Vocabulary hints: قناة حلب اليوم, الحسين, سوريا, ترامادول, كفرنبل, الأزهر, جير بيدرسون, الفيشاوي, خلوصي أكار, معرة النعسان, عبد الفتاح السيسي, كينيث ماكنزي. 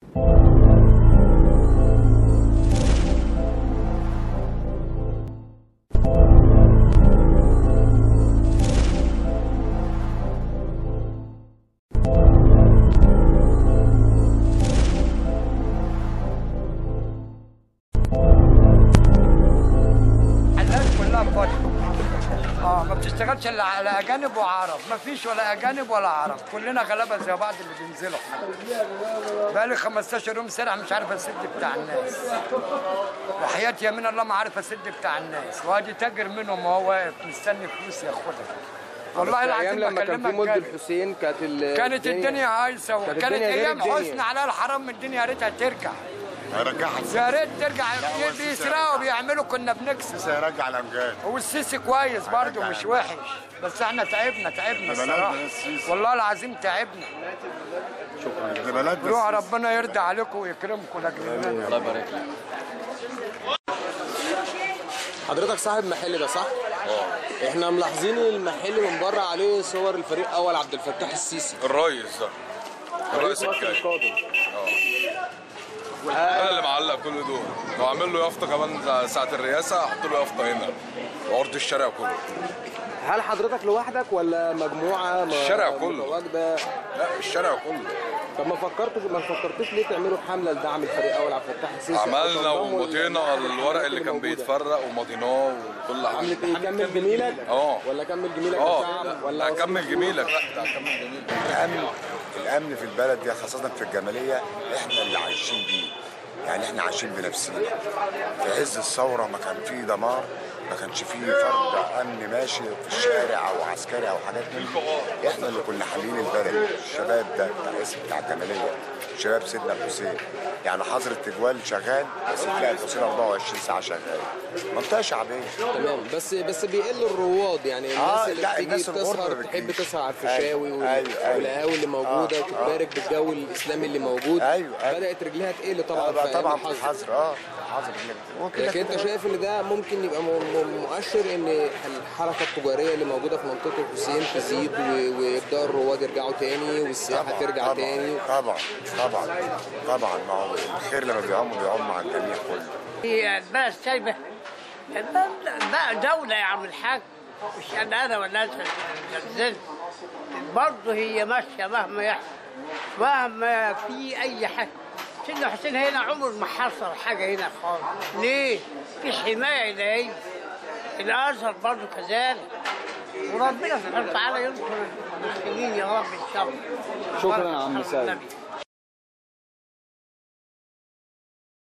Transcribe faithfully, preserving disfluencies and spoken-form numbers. اه ما بتشتغلش الا على اجانب وعرب، ما فيش ولا اجانب ولا عرب، كلنا غلابه زي بعض اللي بينزلوا. بقالي خمستاشر يوم سرح مش عارف اسد بتاع الناس. وحياة يمين الله ما عارف اسد بتاع الناس، وادي تاجر منهم وهو واقف مستني فلوس ياخدها. والله العظيم لما كان في مجد الحسين كانت كانت الدنيا هايصه، وكانت ايام حزن على الحرام من الدنيا، يا ريتها ترجع. هيرجعها يا ريت ترجع. بيسرقوا بيعملوا كنا بنكسب. السيسي هيرجع الامجاد، والسيسي كويس برضه مش وحش، بس احنا تعبنا تعبنا الصراحه والله العظيم تعبنا. شكرا روح، ربنا يرضى عليكم ويكرمكم لاجلنا. الله يبارك لك. حضرتك صاحب محل ده صح؟ اه احنا ملاحظين المحل من بره عليه صور الفريق اول عبد الفتاح السيسي الريس ده، الرئيس القادم. اه انا اللي معلق كل دول، لو اعمل له يافطه كمان ساعه الرئاسه احط له يافطه هنا وارض الشارع كله. هل حضرتك لوحدك ولا مجموعه؟ الشارع كله متواجده. لا الشارع كله. طب ما فكرتش ما فكرتوش ليه تعملوا حمله لدعم الفريق اول عبد الفتاح السيسي؟ عملنا ومضينا الورق اللي كان بيتفرق ومضيناه وكل حاجه. عملت ايه؟ كمل جميلك؟ اه ولا كمل جميلك بتاع ولا هكمل جميلك؟ لا هكمل جميلك. الامن الامن في البلد دي خاصه في الجماليه احنا اللي عايشين بيه. يعني احنا عايشين بنفسنا. في عز الثوره ما كان فيه دمار، ما كانش فيه فرد امن ماشي في الشارع او عسكري او حاجات دي، احنا اللي كنا حالين البلد، الشباب ده الرئيس بتاع الجماليه، شباب سيدنا الحسين، يعني حظر التجوال شغال بس بتلاقي الحسين اربعة وعشرين ساعه شغال. منطقه شعبيه تمام، بس بس بيقل الرواد يعني الناس آه اللي بتيجي تسهر تحب تسهر على الفيشاوي والقهاوي اللي موجوده آه تبارك آه بالجو الاسلامي اللي موجود. أيوة أيوة بدات رجلها تقل طبعا في طبعا في الحظر اه الحظر ممكن. لكن انت شايف ان ده ممكن يبقى مؤشر ان الحركه التجاريه اللي موجوده في منطقه الحسين تزيد ويبداوا الرواد يرجعوا تاني والسياحه ترجع تاني؟ طبعا طبعا طبعا ما هو الخير لما بيعم بيعم مع الجميع كله. هي بس سايبه دوله يا عم الحاج، مش انا انا ولا انت نزلت برضه، هي ماشيه مهما يحصل مهما في اي حاجه. سيدنا حسين هنا عمر ما حصل حاجه هنا خالص، ليه؟ مفيش حمايه لهي. الازهر برضه كذلك، وربنا سبحانه وتعالى ينصر المسلمين يا رب ان شاء الله. شكرا يا عم سالم.